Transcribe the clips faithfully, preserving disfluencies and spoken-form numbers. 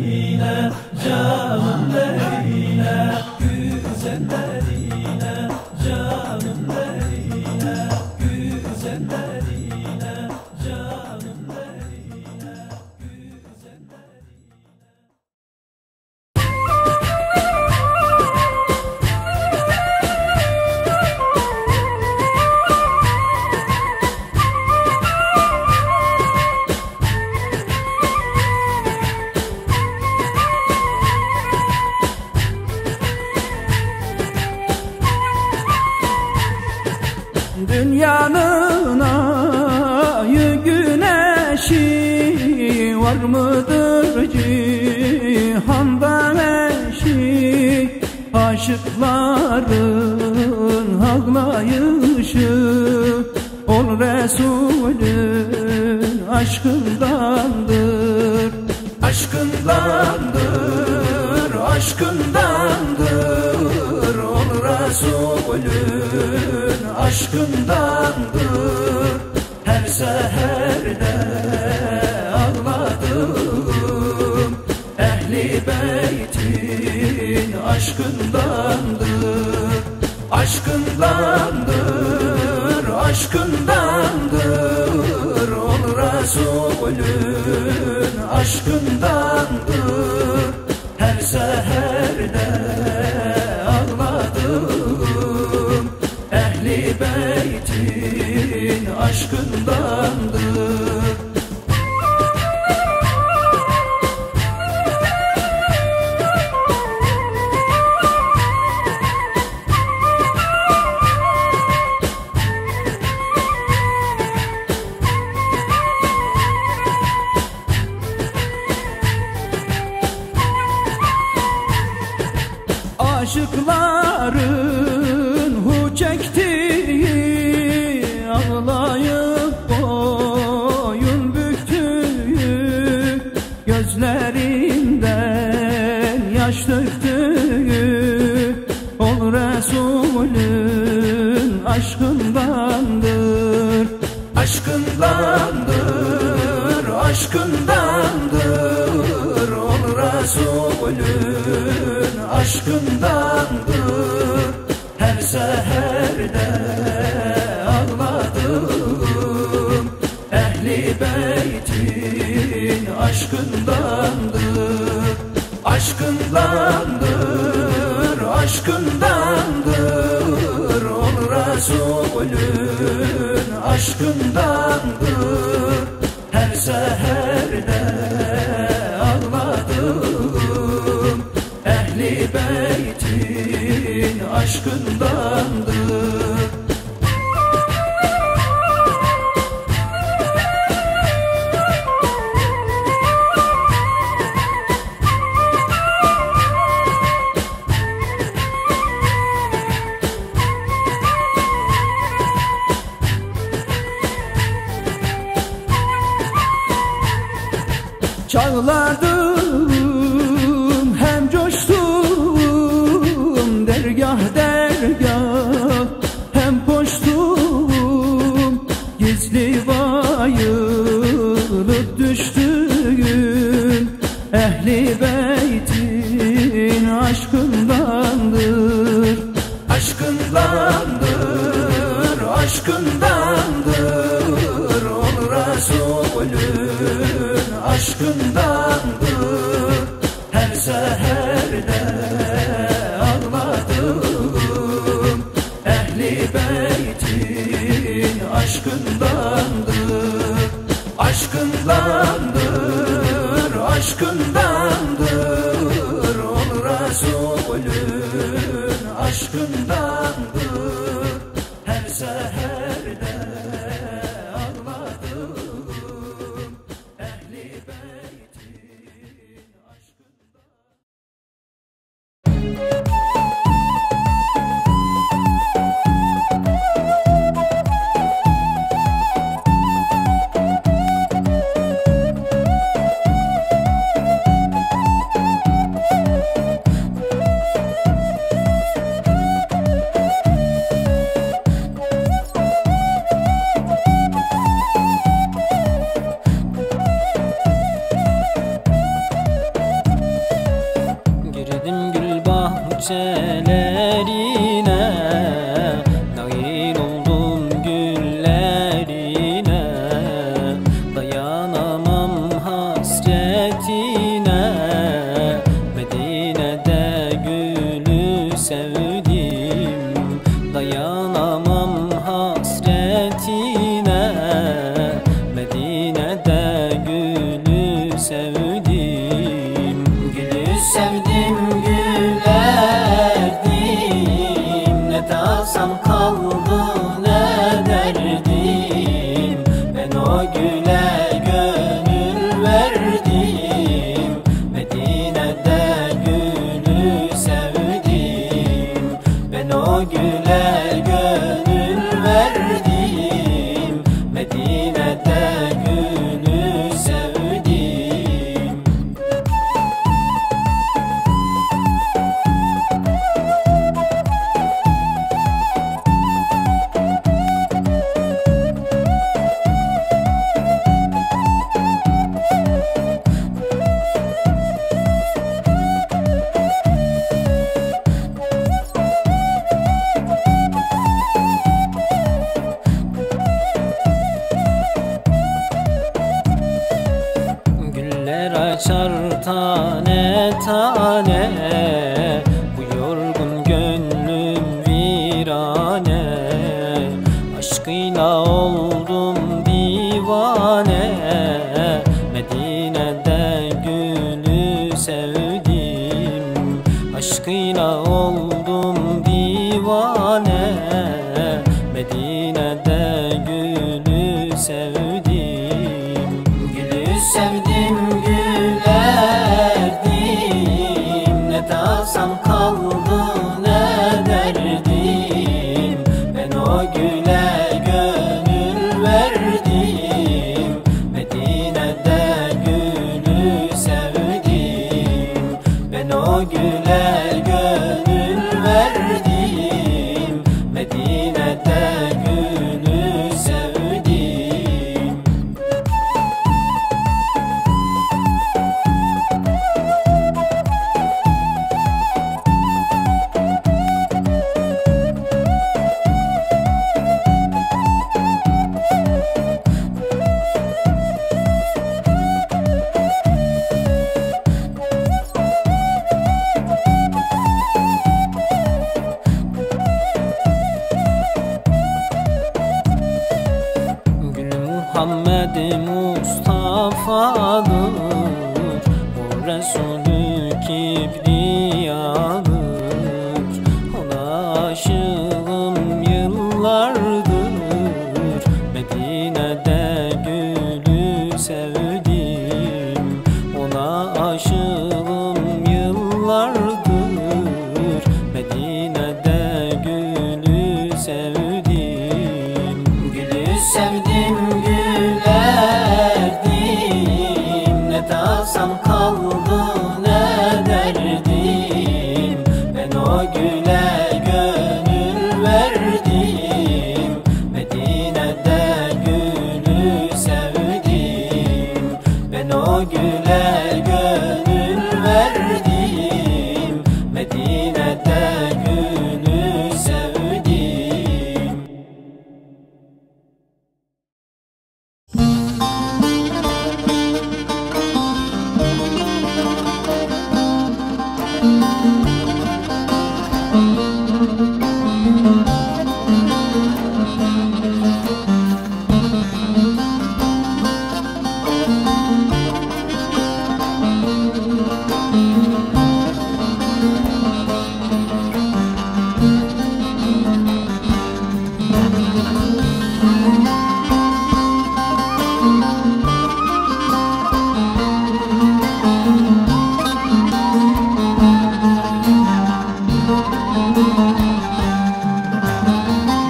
Medine, canım Medine, güzel Medine, canım Medine, güzel Medine, canım Medine, güzel Dünyanın ayı güneşi var mıdır cihanda eşi? Aşıkların ağlayışı ol Resulün aşkındandır, aşkındandır, aşkındandır ol Resulün aşkındandır. Her seherde ağladım, ehli beytin aşkındandır, aşkındandır, aşkındandır ol Resulün aşkındandır. Her seherde beytin aşkındandır. Aşıkların hu çekti ağlayıp boyun büktüğü, gözlerinden yaş döktüğü ol Resulün aşkındandır, aşkındandır, aşkındandır ol Resulün aşkındandır. Her seherde ehli beytin aşkındandır, aşkındandır, aşkındandır ol Resulün aşkındandır. Her seherde ağladım, ehli beytin aşkındandır. Çağladım hem coştum, dergah dergah hem koştum, gizli bayılıp düştüğüm ehli beytin aşkındandır, aşkındandır, aşkındandır ol Resulün aşkındandır. Her seherde ağladım, ehli beytin aşkındandır, aşkındandır, aşkındandır ol Resulün aşkındandır. Her seherde pencerelerine, nail oldum güllerine. Dayanamam hasretine, Medine'de gülü sevdim. Dayanamam hasretine, Medine'de gülü sevdim. Gülü sevdim, gülerdim. Ne tasam kaldı, ne derdim. Ben o güle gönül verdim. Medine'de gülü sevdim. Ben o güle gönül verdim. Medine'de gülü sevdim. Açar tane tane, bu yorgun gönlüm virane. Aşkıyla oldum divane, Medine'de gülü sevdim. Aşkıyla oldum divane, Medine'de gülü sevdim. Gülü sevdim, gül kaldı, ne derdim. Ben o güle gönül verdim. Medine'de gülü sevdim. Ben o güle gönül verdim. Medine'de gülü sevdim. Muhammed Mustafa'dır, bu Resulü Kibriyadır. Ona aşığım yıllardır, Medine'de gülü sevdim. Ona aşığım yıllardır, Medine'de gülü sevdim. Gülü sevdim, gülü kaldı, ne derdim. Ben o güle gönül verdim. Medine'de gülü sevdim. Ben o güle gönül verdim. Medine'de gülü sevdim.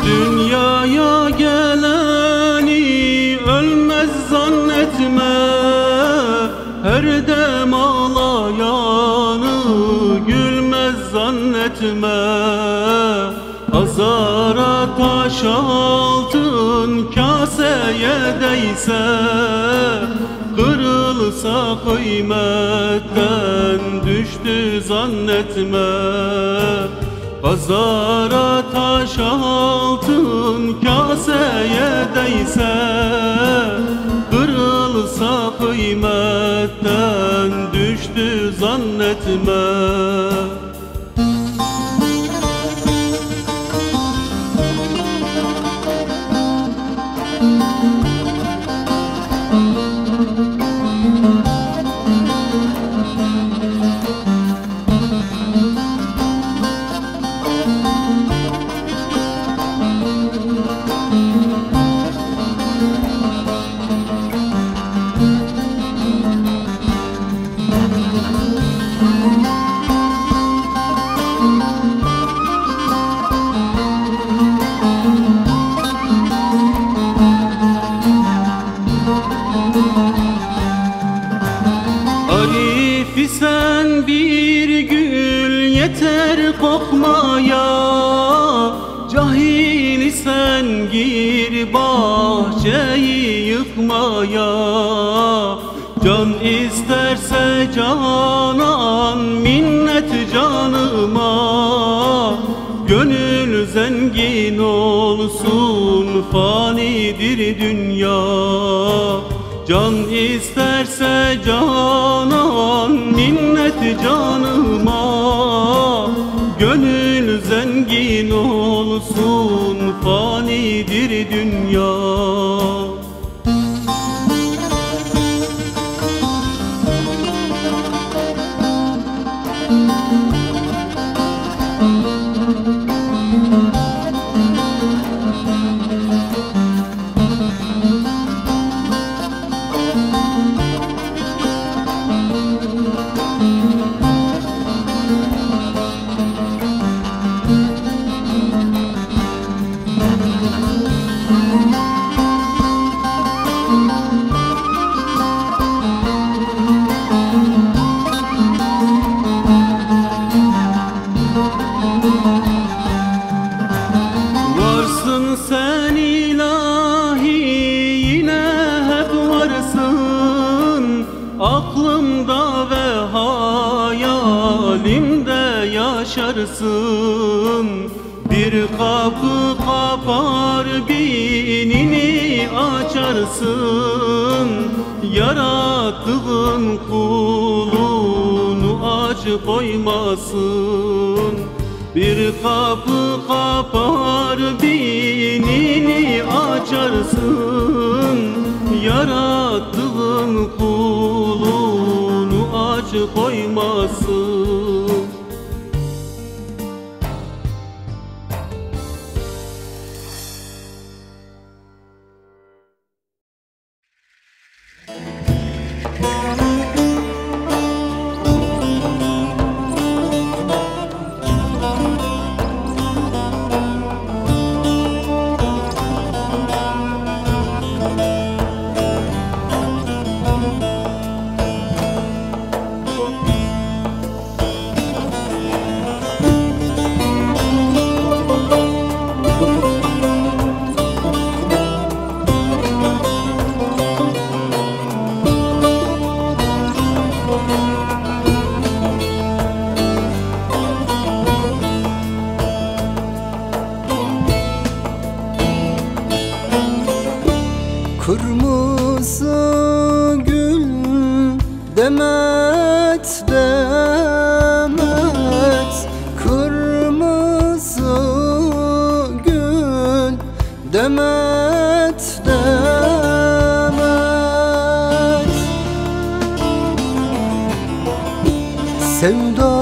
Dünyaya geleni ölmez zannetme, her dem ağlayanı gülmez zannetme. Azara taş altın kaseye değse, kırılsa kıymet Hak'tan düştü zannetme, pazara taş altın kaseye değse, kırılsa kıymetten düştü zannetme. Sen bir gül yeter kokmaya, cahil isen gir bahçeyi yıkmaya. Can isterse canan minnet canıma, gönül zengin olsun fanidir dünya. Can isterse canan minnet canıma, gönül zengin olsun fanidir dünya. Aklımda ve hayalimde yaşarsın. Bir kapı kapar binini açarsın. Yarattığın kulunu aç koymasın. Bir kapı kapar binini açarsın. Yarattığın kulunu aç koymasın. Demet, demet, kırmızı gül, demet, demet. Sevda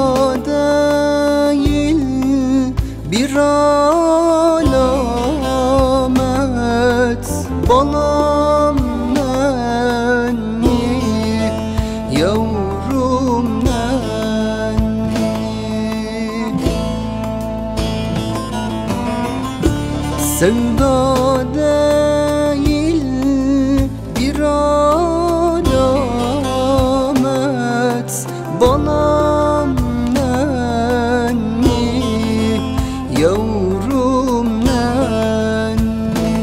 değil bir alamet, bana sevda değil bir alamet, bana nenni, yavrum nenni.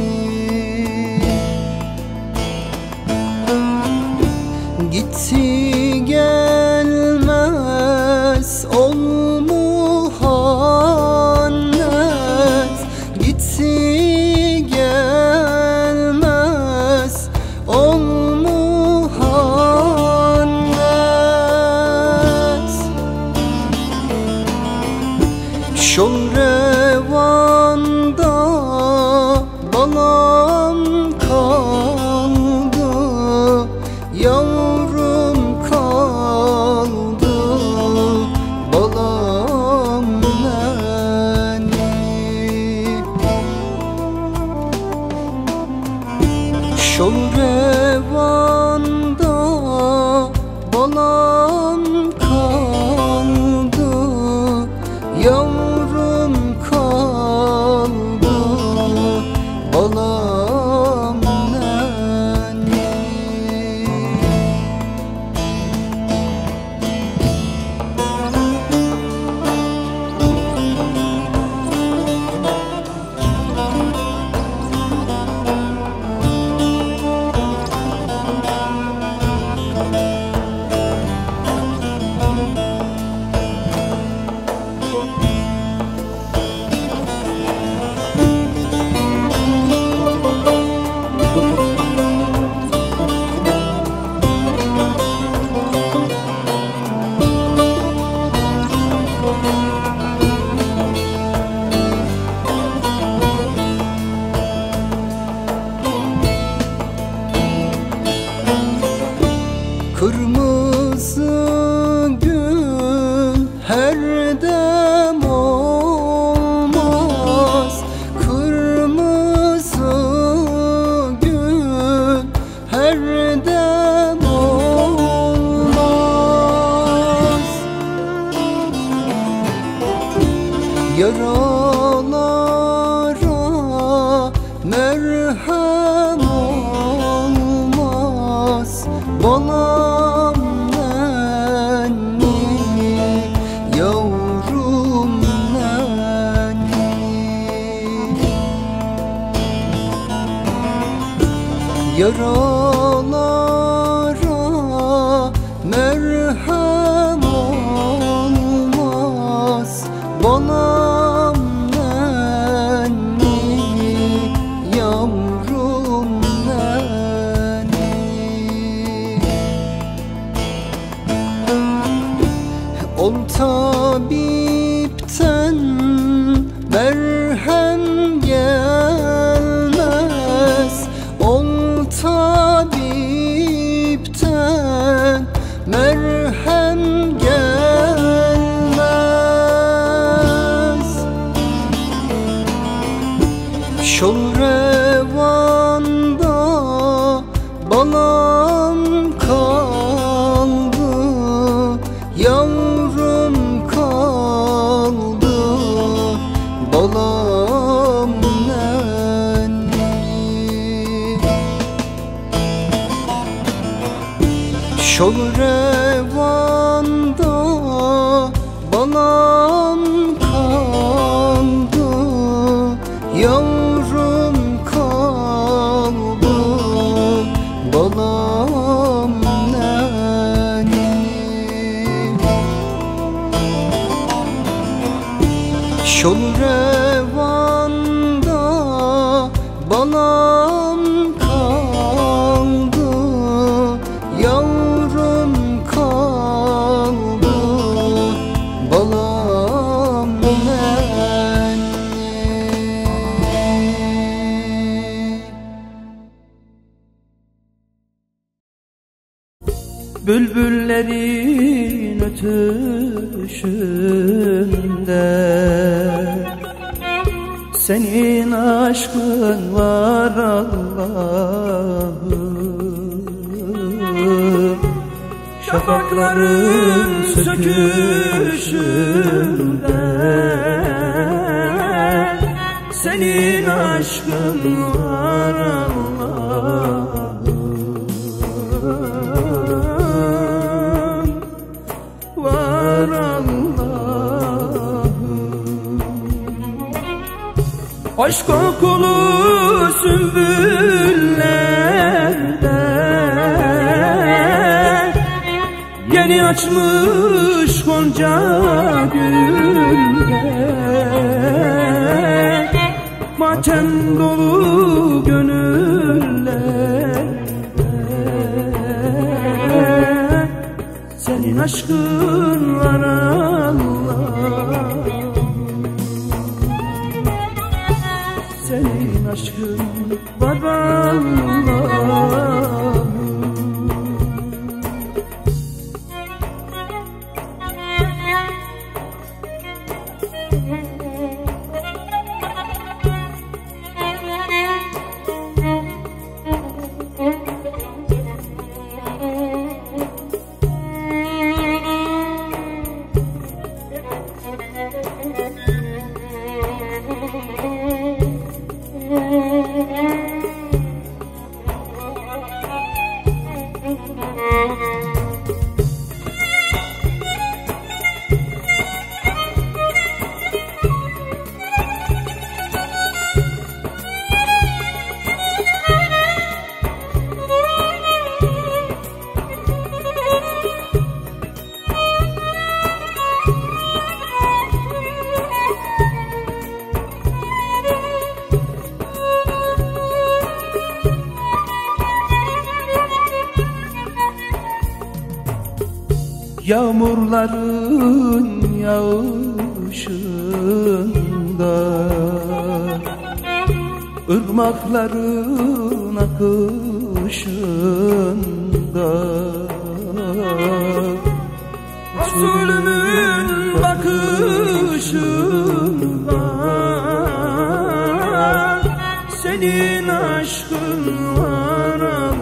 Gitti gel Yaralara merhem olmaz balam nenni, yavrum nenni. Yaralara merhem olmaz balam. Ol tabipten merhem gelmez, ol tabipten merhem gelmez. Şol revanda balam kaldı, yav balam nenni. Şol revanda balam kaldı, yavrum kaldı, balam nenni. Şol revanda balam kaldı, yavrum kaldı, balam nenni. Bülbüllerin ötüşünde senin aşkın var Allah'ım, şafakların söküşünde senin aşkın var Allah'ım, var Allah'ım. Aşk kokulu sümbüllerde yeni açmış gonca gülde, matem dolu gönüllerde senin aşkın var Allah. Senin aşkın var Allah'ım. Yağmurların yağışında, ırmakların akışında, Resulümün bakışında senin aşkın var Allah.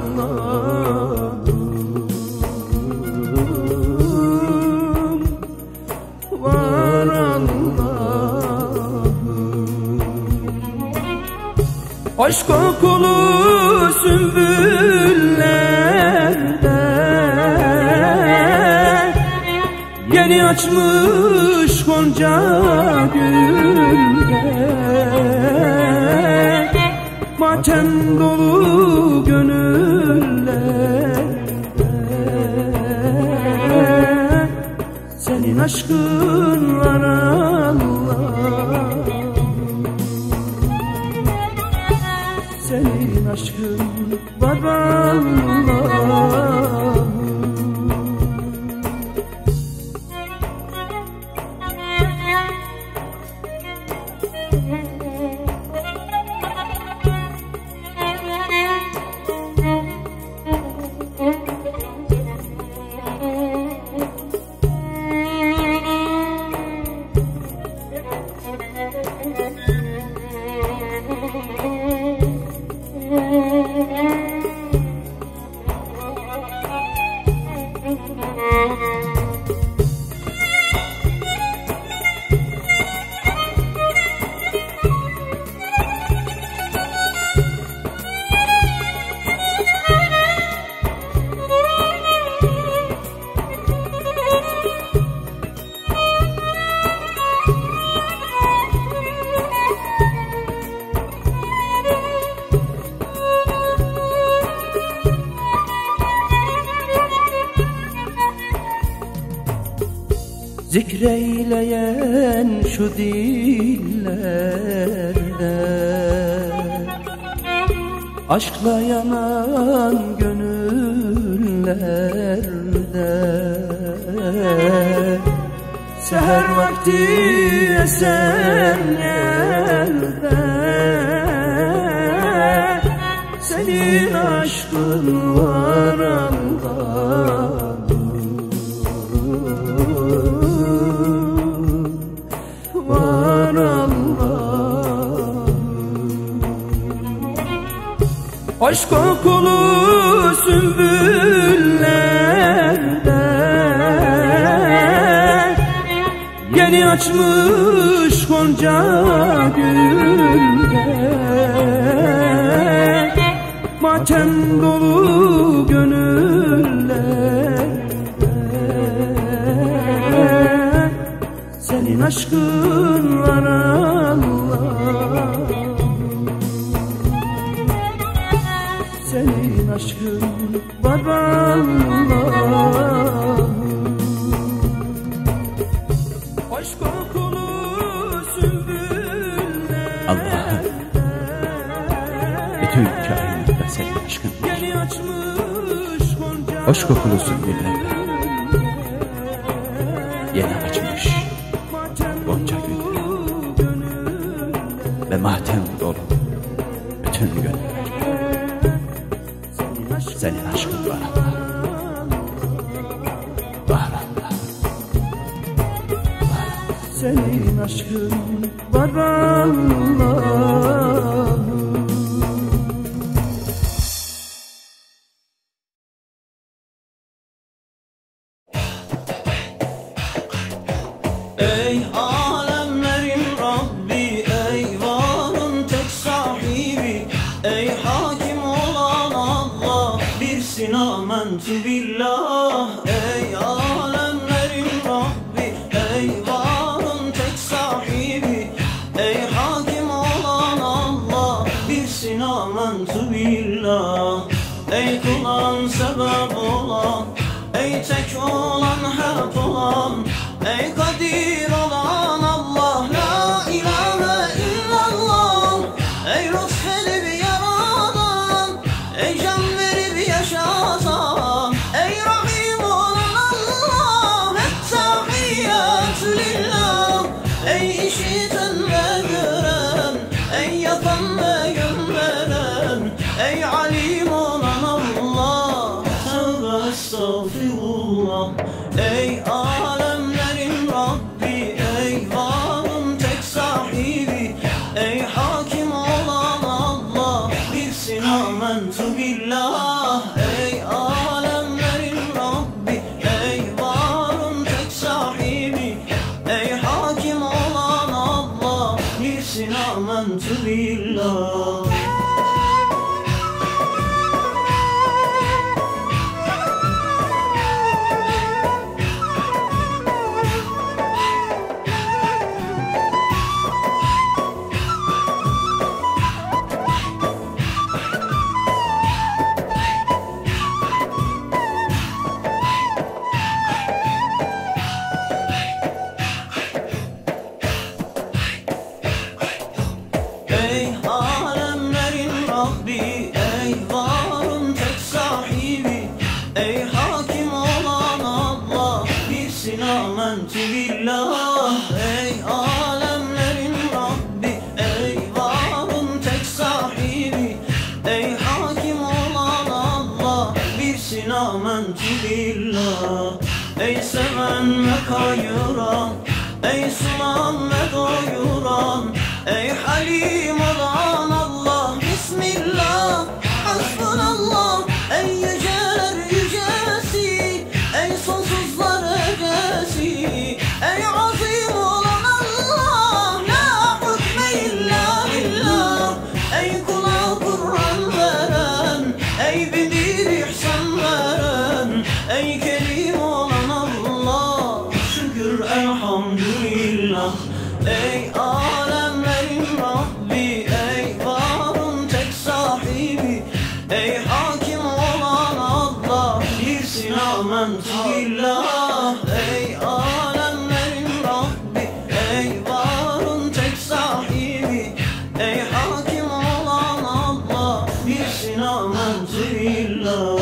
Var Allah. Aşk kokulu sümbüllerde yeni açmış Gonca gülde matem dolu gönüllerde senin aşkın aralar. Senin aşkın var Allah. Zikreyleyen şu dillerde aşkla yanan gönüllerde seher vakti esen yerde senin aşkın var Allah. Aşk kokulu sümbüllerde yeni açmış Gonca gülde matem dolu gönüllerde senin aşkın var Allah. Senin aşkın var Allah. Aşk kokulu sümbüller. Allah'ım, bütün kainatta senin aşkın var. Aşk kokulu sümbüller. Yeni açmış Gonca gülde ve matem dolu bütün gönlüm. Senin aşkın var Allah, var Allah, var Allah. Senin aşkın var Allah. Ey alemlerin Rabbi, ey varın tek sahibi, ey hakim olan Allah, birsin amentü billah. Ey alemlerin Rabbi, ey varın tek sahibi, ey hakim olan Allah, birsin amentü billah. Ey kulağın sebep olan, ey tek olan hep olan, ey kadir olan Allah, la ilahe illallah. Ey ruh edip yaradan, ey can verip yaşatan, ey rahim olan Allah, ettehiyatü lillah. Ey işiten ve gören, ey yapan ve gönderen, ey alim olan Allah, tevbe estağfirullah. Ey Amen to Allah. billah. Ey alemlerin Rabbi, ey varın tek sahibi, ey hakim olan Allah, birsin amentü billah. Ey seven ve kayıran, ey sunan ve doyuran, ey halim olan Allah, bismillah, hasbunallah. Ey yüceler yücesi, ey sonsuzlar ötesi, ey azim olan Allah, la hükme illa billah. Ey kula Kur'an veren, ey bilir ihsan veren, ey kerim olan Allah, şükür elhamdülillah. Ey alemlerin Rabbi, ey varın tek sahibi, ey hakim olan Allah, birsin amentü billah. Ey alemlerin Rabbi, ey varın tek sahibi, ey hakim olan Allah, birsin amentü billah.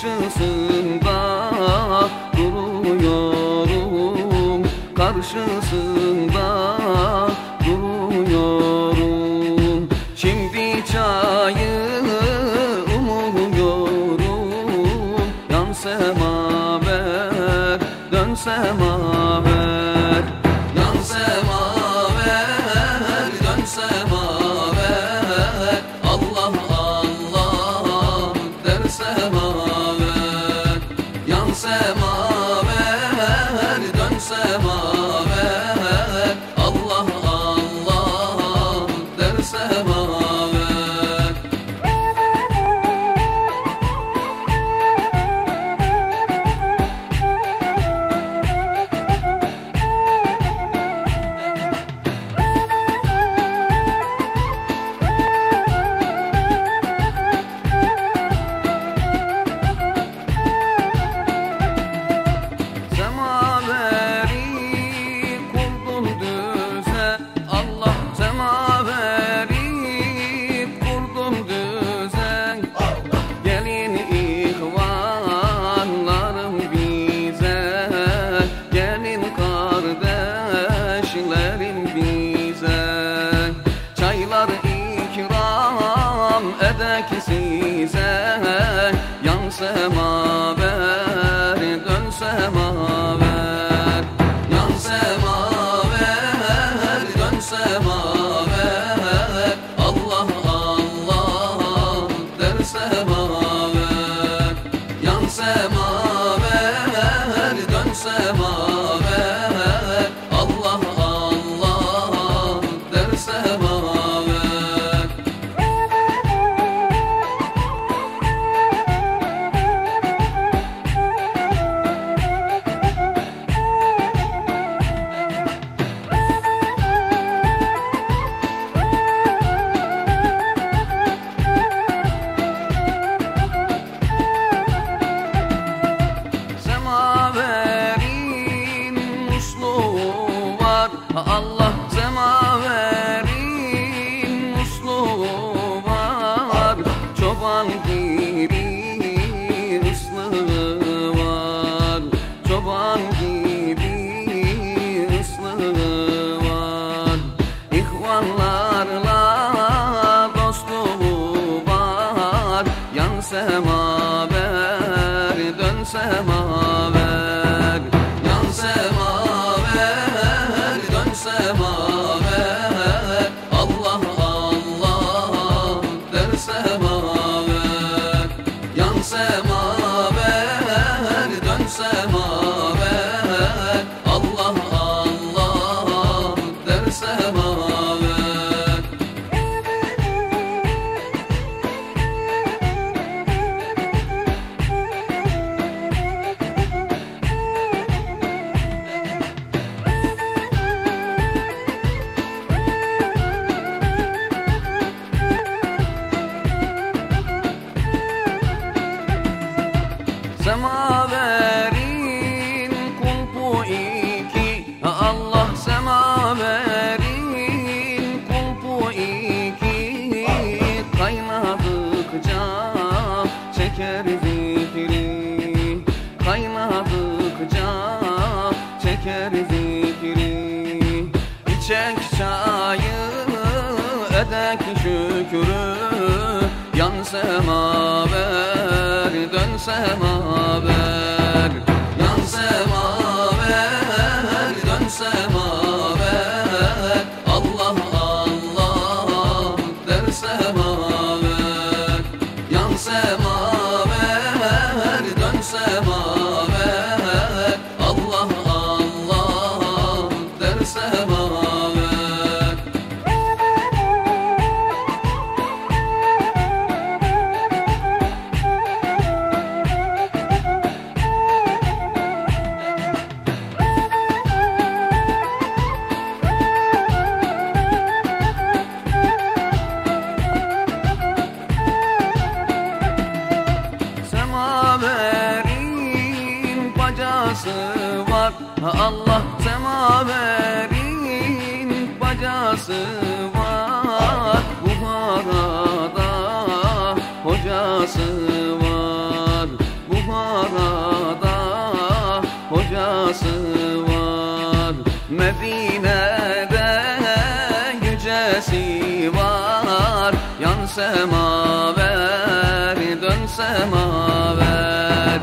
Karşısında duruyorum, karşısında duruyorum. Şimdi çayı umuyorum, yansem haber, dönsem haber, yansem haber, dönsem haber. Allah Allah dersem haber. Semaver, dön semaver, Allah Allah der semaver. Yansem haber, dönsem haber, yansem haber, dönsem haber, Allah Allah dersem haber, yansem haber, dönsem haber, Allah Allah dersem haber. Allah semaverin muslu var, çoban gibi ıslığı var, çoban gibi ıslığı var. İhvanlarla dostluğu var, yan semaver dön semaver, yan semaver semaver, Allah Allah der semaver, yan semaver dön semaver, Allah Allah der semaver. Semaverin kulpu iki, Allah semaverin kulpu iki, kaynadıkça çeker zikri, kaynadıkça çeker zikri. İçek çayı edek şükrü, yan semaver dön semaver, yan semaver dön semaver, Allah Allah der semaver, yan semaver dön semaver, Allah Allah der semaver. Semaverin bacası var, Allah semaverin bacası var, Buhara'da hocası var, Buhara'da hocası var, Medine'de yücesi var, yan semaver dön semaver,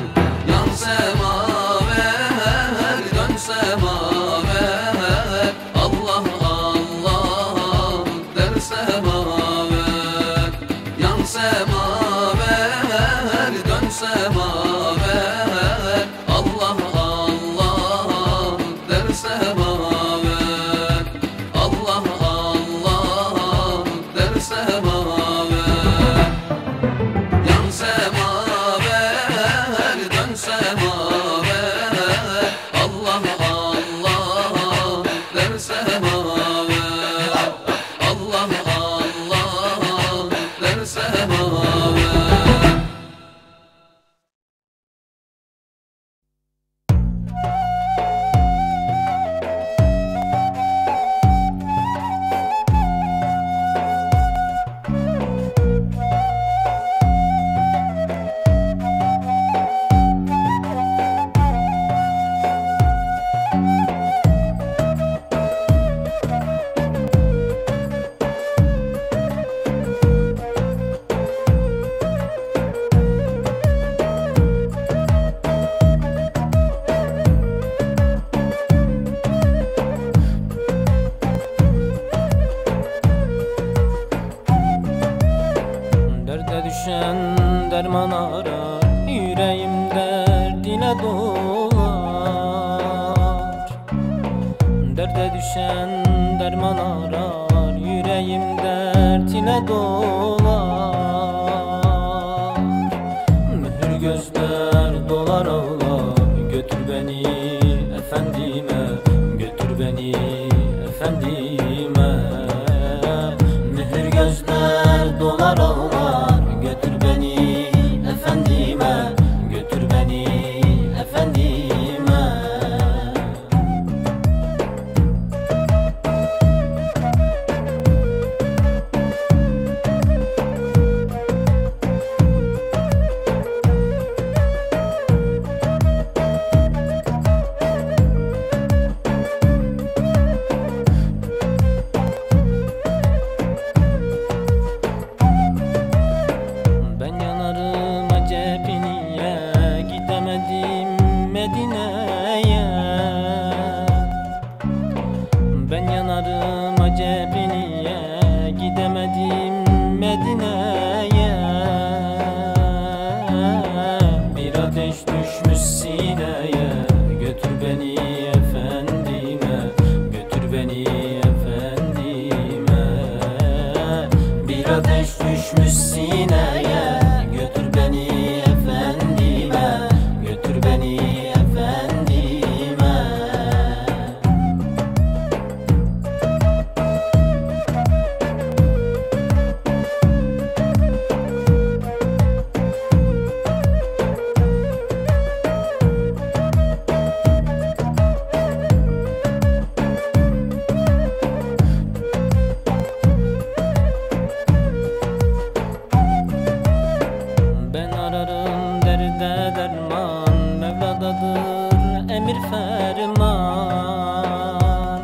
yan semaver dön semaver, Allah Allah der semaver, yan semaver dön semaver, Allah Allah der semaver, Allah Allah der semaver. Düşen derman arar, yüreğim derdine doğar. Derde düşen derman arar, yüreğim derdine doğar. Mühür gözler dolar ağlar, götür beni efendime, götür beni efendime. Mühür gözler dolar ağlar, götür beni efendime, götür beni efendime. ateş düşmüş sineye. Götür beni efendime, götür beni efendime. Bir ateş düşmüş sineye. Götür beni efendime, götür beni efendime. Emir ferman,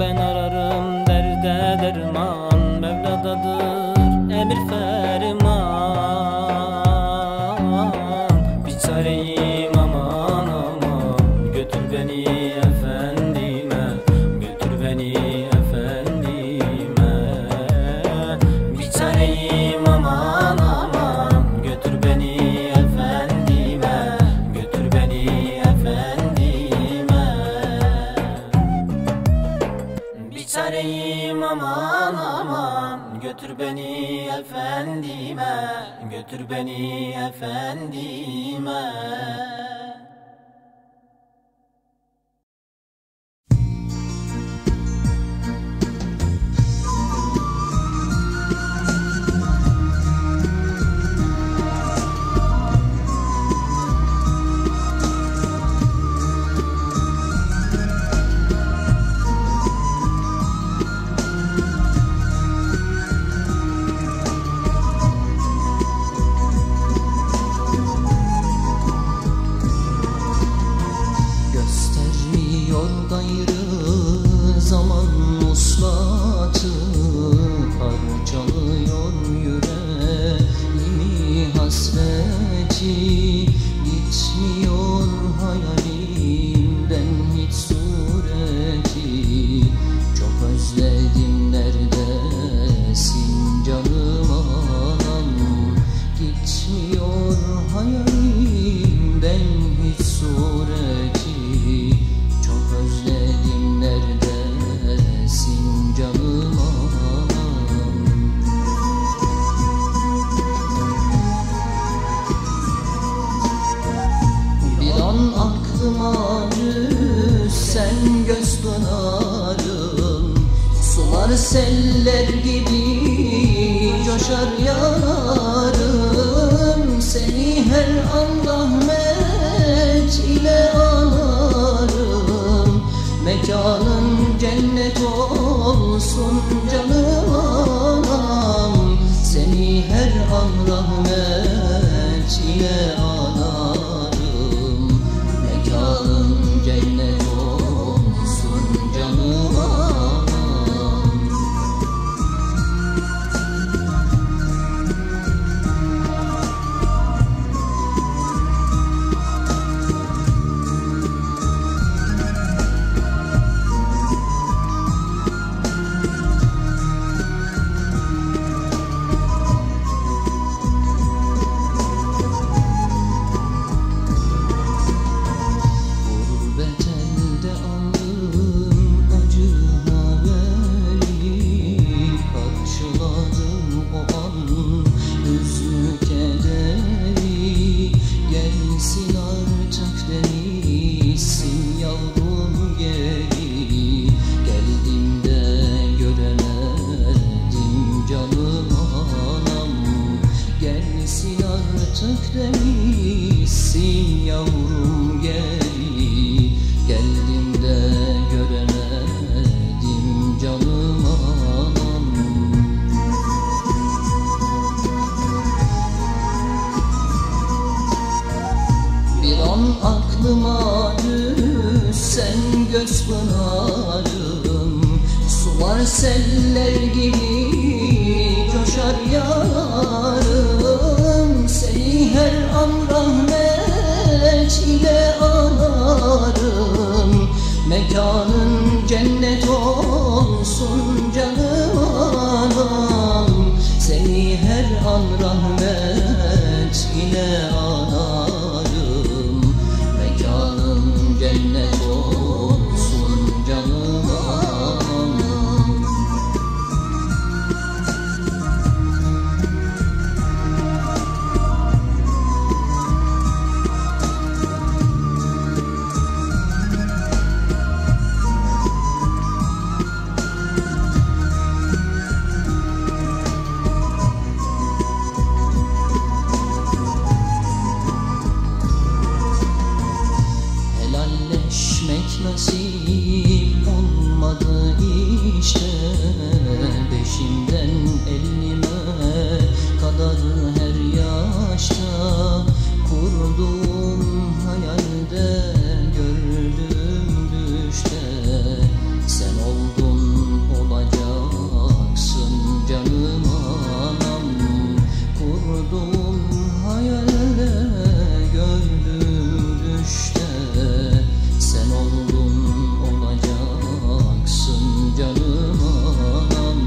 ben ararım derde derman. Mevladadır emir ferman. Bir çareyim aman aman. Götür beni efendime, götür beni efendime. Bir çareyim aman aman. Götür beni efendime, götür beni. Çareyim aman aman, götür beni efendime, götür beni efendime. Seller gibi coşar yanarım, seni her an rahmet ile anarım. Mekanın cennet olsun canım anam, seni her an rahmet ile anarım. Mekanın cennet olsun canım anam. Seller gibi coşar yarım, seni her an rahmet ile anarım. Mekanın cennet olsun canım anam, seni her an rahmet ile anarım. nasip olmadı işte. Beşimden ellime kadar her yaşta kurduğum hayalde, gördüğüm düşte sen oldun, olacaksın canım anam. Kurduğum hayalde, gördüğüm düşte sen oldun, olacaksın canım anam.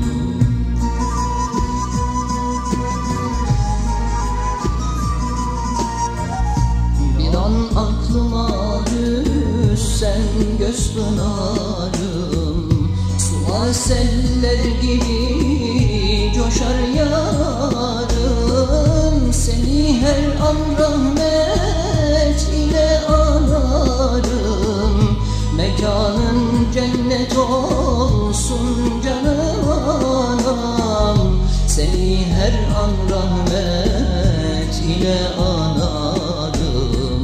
Bir an aklıma düşsen göz pınarım, sular seller gibi coşar yarım. Seni her an rahmet ile anarım, mekanın cennet olsun canım anam. Seni her an rahmet ile anarım,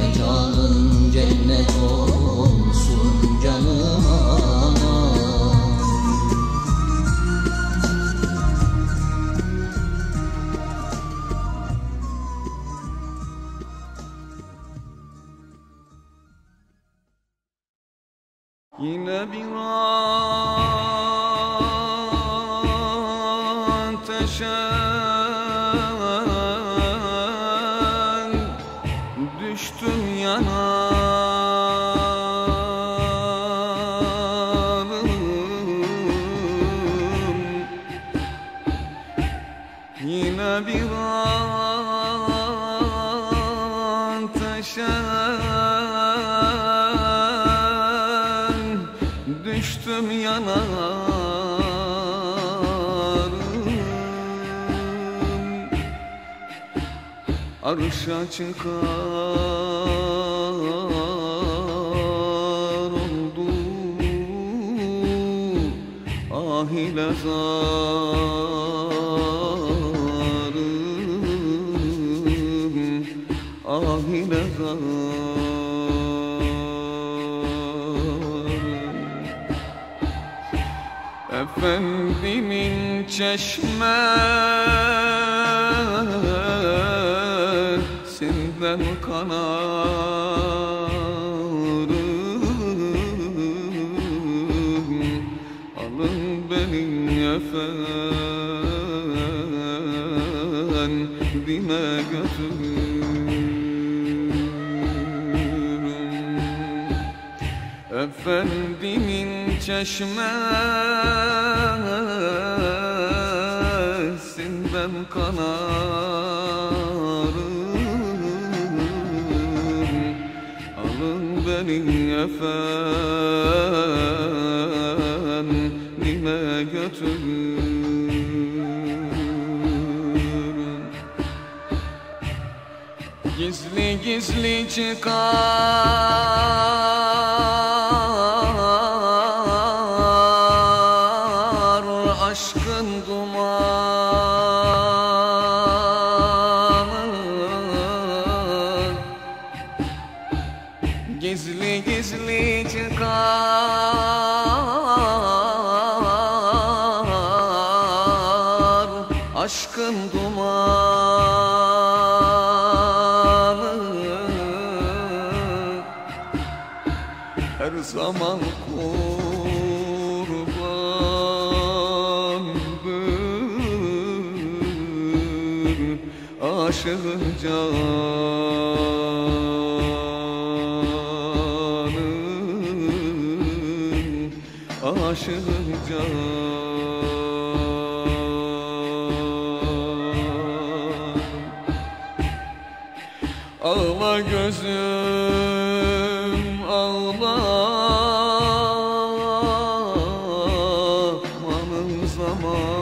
mekanın cennet olsun canım anam. Yine bir ateşe düştüm yanarım. Yine bir ateşe düştüm yanarım. Arşa çıkar oldu ah ile zarım, ah ile zarım. Efendimin çeşmesinden kanarım. Alın beni efendime götürün. Efendimin çeşmesinden kanarım. Alın beni efendime götürün. Gizli gizli çıkar aşkın dumanı, gizli gizli çıkar aşkın dumanı. Her zaman aşığın canım, aşığın canım. Ağla gözüm ağla, amanın zaman.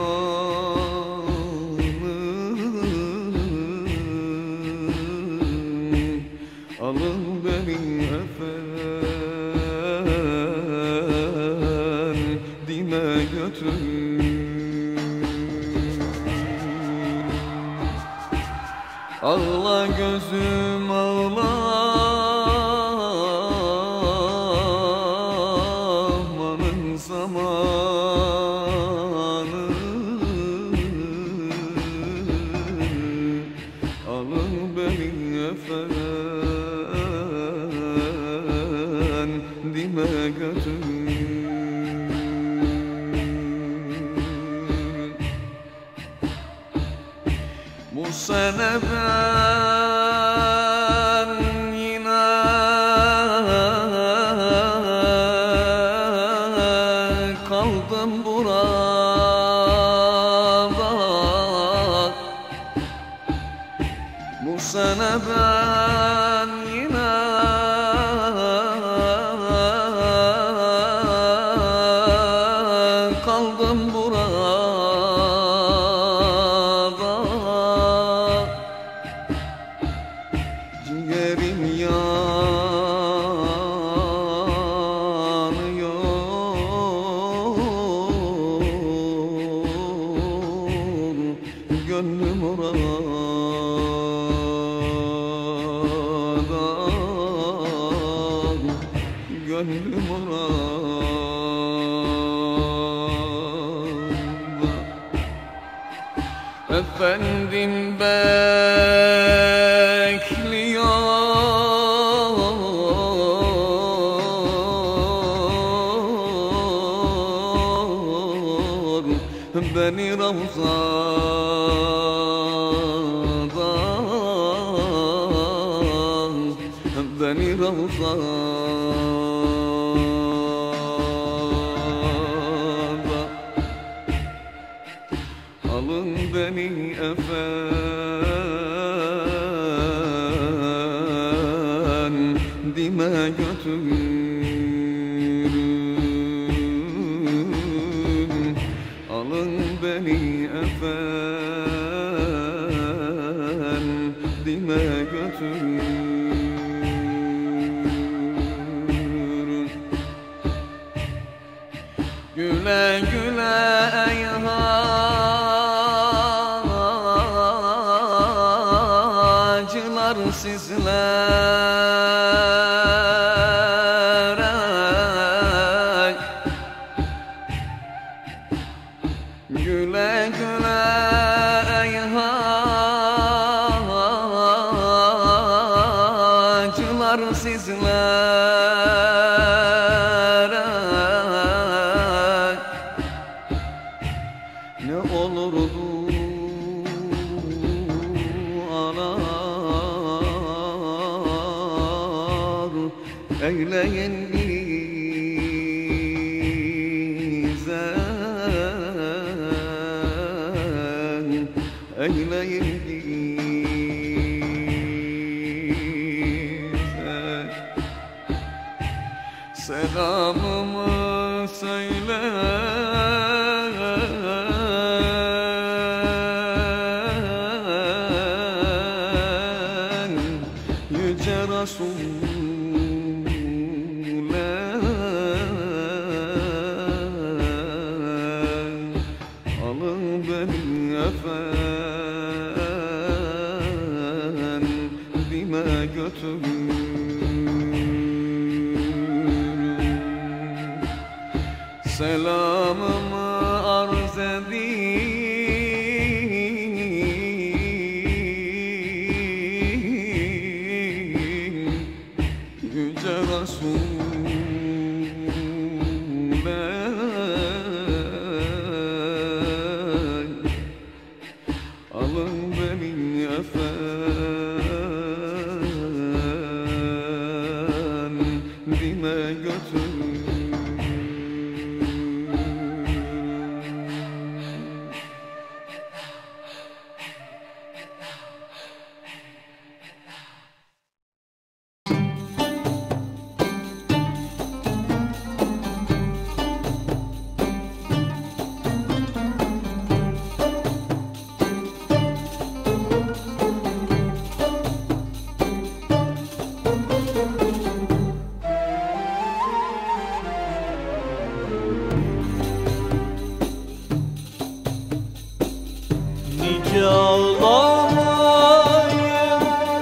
Alın beni efendime götürün. Ağla gözüm ağla, ben dime götür. Bu sene ben yine kaldım burada. Bu sene ben yine kaldım burada. Ciğerim yanıyor, gönlüm orada, gönlüm orada. Efendim ben beni Ravza'da, beni Ravza'da. Alın beni efendime götürün. Beni efendime götürün. Güle güle ey hacılar sizlere, güle güle ey hacılar sizlere. Ne olurdu analar, eyleyin eyleyin bize. Selamımı söyle yüce Resul'e, alın beni efendim götürün. Selamımı arz edeyim yüce Resul'e, alın beni efendim götürün. Ağlayayım,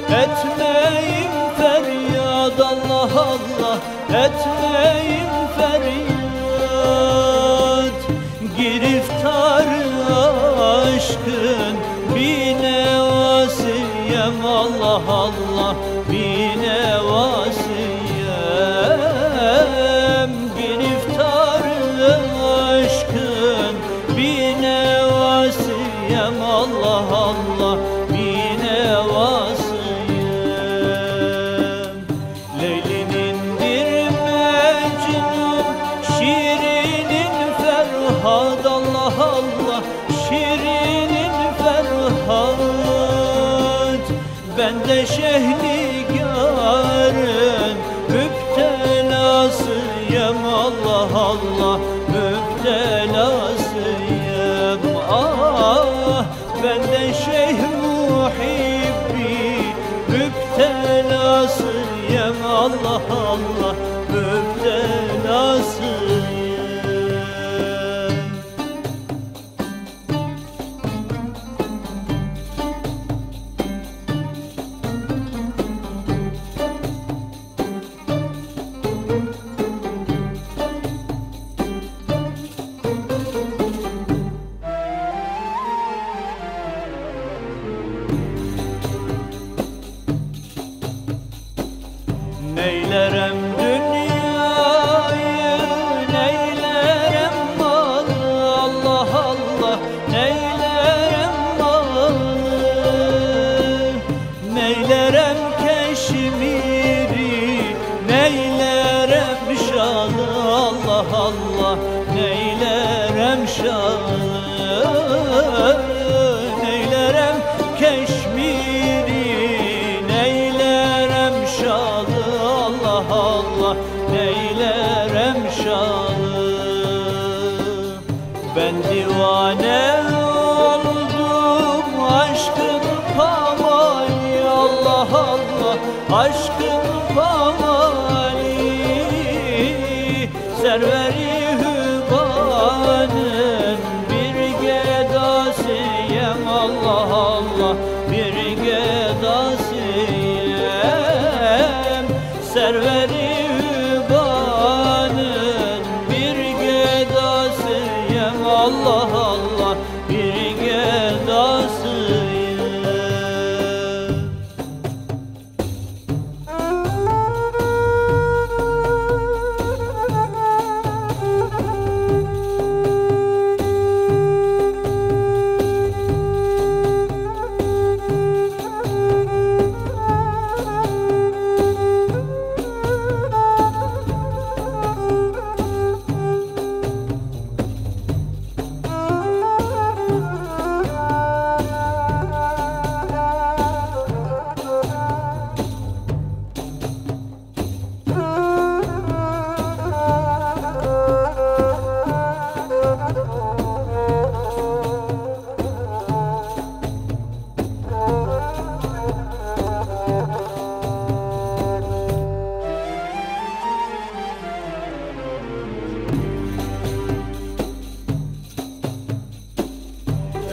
etmeyim feryat, Allah Allah, etmeyim feryat. Giriftar aşkın bir nevasiyem Allah Allah bin evasiyem, bir iftarlı aşkın bin evasiyem, Allah Allah bin evasiyem. Leylinindir Mecnun, Şirinin Ferhad, Allah Allah Şirinin Ferhad. Ben de şehlikarın müptelasıyım, Allah Allah müptelasıyım. Ah, ben de Şeyh Muhibbi müptelasıyım, Allah Allah müptelasıyım. Neylerem dünyayı, neylerem malı, Allah Allah neylerem malı. Neylerem Keşmir'i, neylerem şalı, Allah Allah neylerem şalı. Neylerem Keşmir'i, neylerem şalı, Allah neylerem şalı. Ben divane oldum aşkın pamali, Allah Allah aşkın pamali. Serveri hübanın bir gedasiyem, Allah Allah bir gedasiyem. Serveri Allah Allah bir gedasıyım.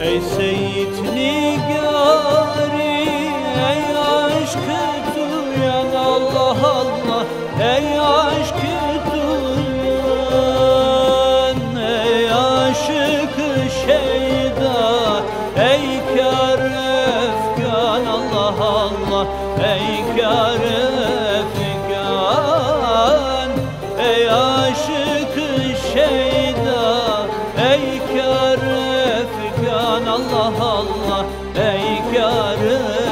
Ey Seyyid Nigari, ey aşkı duyan, Allah Allah ey aşkı duyan. Ey aşık-ı şeyda, ey kâr efgan, Allah Allah ey kâr efgan. Ey aşık-ı şeyda, ey kâr efgan, Allah Allah ey kâr